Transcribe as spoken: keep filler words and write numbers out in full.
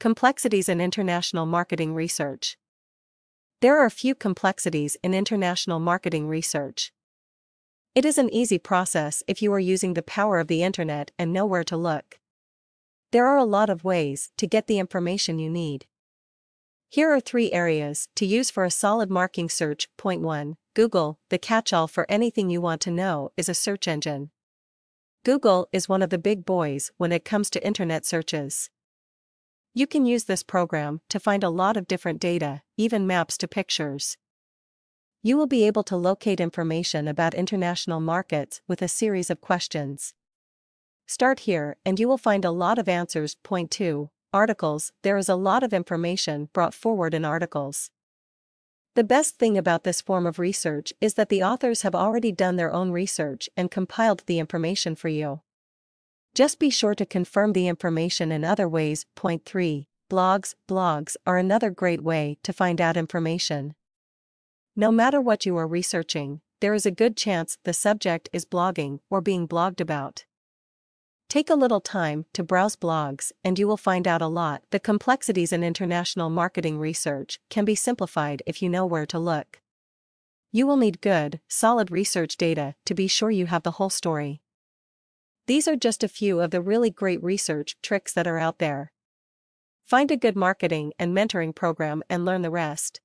Complexities in international marketing research. There are few complexities in international marketing research. It is an easy process if you are using the power of the internet and know where to look. There are a lot of ways to get the information you need. Here are three areas to use for a solid marketing search. Point one. Google, the catch-all for anything you want to know, is a search engine. Google is one of the big boys when it comes to internet searches. You can use this program to find a lot of different data, even maps to pictures. You will be able to locate information about international markets with a series of questions. Start here and you will find a lot of answers. Point two. Articles. There is a lot of information brought forward in articles. The best thing about this form of research is that the authors have already done their own research and compiled the information for you. Just be sure to confirm the information in other ways. Point three. Blogs. Blogs are another great way to find out information. No matter what you are researching, there is a good chance the subject is blogging or being blogged about. Take a little time to browse blogs and you will find out a lot. The complexities in international marketing research can be simplified if you know where to look. You will need good, solid research data to be sure you have the whole story. These are just a few of the really great research tricks that are out there. Find a good marketing and mentoring program and learn the rest.